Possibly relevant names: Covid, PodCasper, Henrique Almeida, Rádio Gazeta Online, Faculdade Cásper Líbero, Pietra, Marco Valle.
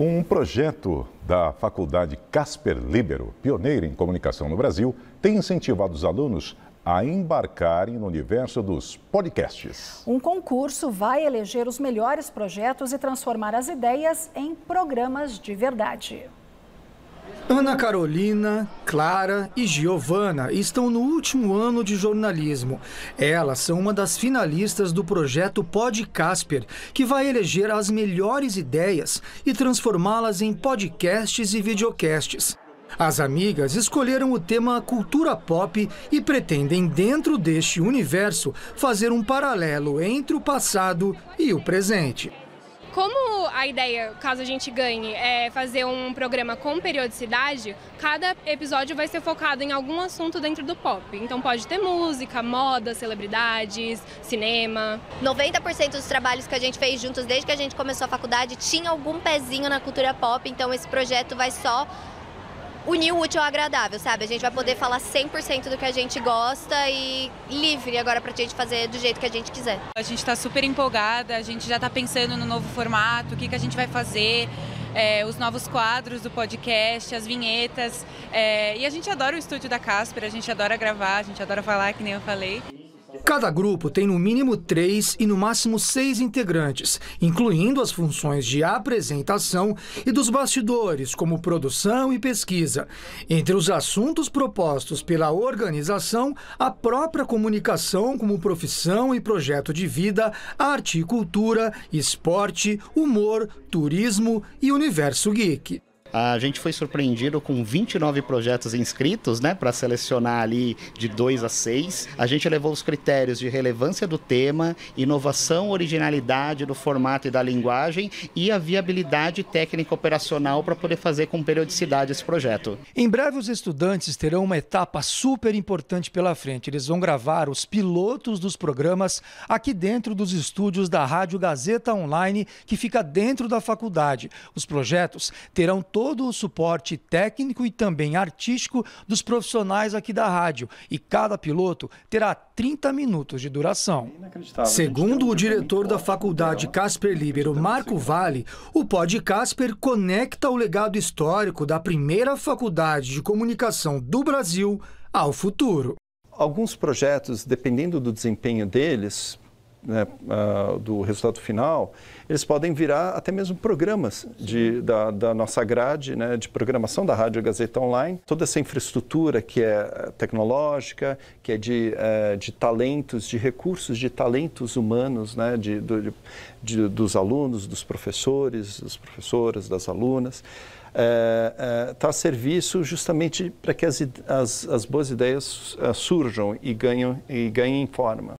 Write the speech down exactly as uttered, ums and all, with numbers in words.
Um projeto da Faculdade Cásper Líbero, pioneira em comunicação no Brasil, tem incentivado os alunos a embarcarem no universo dos podcasts. Um concurso vai eleger os melhores projetos e transformar as ideias em programas de verdade. Ana Carolina, Clara e Giovana estão no último ano de jornalismo. Elas são uma das finalistas do projeto PodCasper, que vai eleger as melhores ideias e transformá-las em podcasts e videocasts. As amigas escolheram o tema cultura pop e pretendem, dentro deste universo, fazer um paralelo entre o passado e o presente. Como a ideia, caso a gente ganhe, é fazer um programa com periodicidade, cada episódio vai ser focado em algum assunto dentro do pop. Então pode ter música, moda, celebridades, cinema. noventa por cento dos trabalhos que a gente fez juntos desde que a gente começou a faculdade tinha algum pezinho na cultura pop, então esse projeto vai só unir o útil ao agradável, sabe? A gente vai poder falar cem por cento do que a gente gosta e livre agora pra gente fazer do jeito que a gente quiser. A gente tá super empolgada, a gente já tá pensando no novo formato, o que, que a gente vai fazer, é, os novos quadros do podcast, as vinhetas. É, e a gente adora o estúdio da Cásper, a gente adora gravar, a gente adora falar, que nem eu falei. Cada grupo tem no mínimo três e no máximo seis integrantes, incluindo as funções de apresentação e dos bastidores, como produção e pesquisa. Entre os assuntos propostos pela organização, a própria comunicação como profissão e projeto de vida, arte e cultura, esporte, humor, turismo e universo geek. A gente foi surpreendido com vinte e nove projetos inscritos, né, para selecionar ali de dois a seis. A gente levou os critérios de relevância do tema, inovação, originalidade do formato e da linguagem e a viabilidade técnica operacional para poder fazer com periodicidade esse projeto. Em breve os estudantes terão uma etapa super importante pela frente. Eles vão gravar os pilotos dos programas aqui dentro dos estúdios da Rádio Gazeta Online, que fica dentro da faculdade. Os projetos terão todo todo o suporte técnico e também artístico dos profissionais aqui da rádio. E cada piloto terá trinta minutos de duração. Segundo o diretor da Faculdade Cásper Líbero, Marco Valle, o PodCasper conecta o legado histórico da primeira faculdade de comunicação do Brasil ao futuro. Alguns projetos, dependendo do desempenho deles, né, uh, do resultado final, eles podem virar até mesmo programas de, da, da nossa grade, né, de programação da Rádio Gazeta Online. Toda essa infraestrutura que é tecnológica, que é de, uh, de talentos, de recursos de talentos humanos, né, de, do, de, de, dos alunos, dos professores, das professoras, das alunas, está uh, uh, a serviço justamente para que as, as, as boas ideias uh, surjam e ganham, e ganhem forma.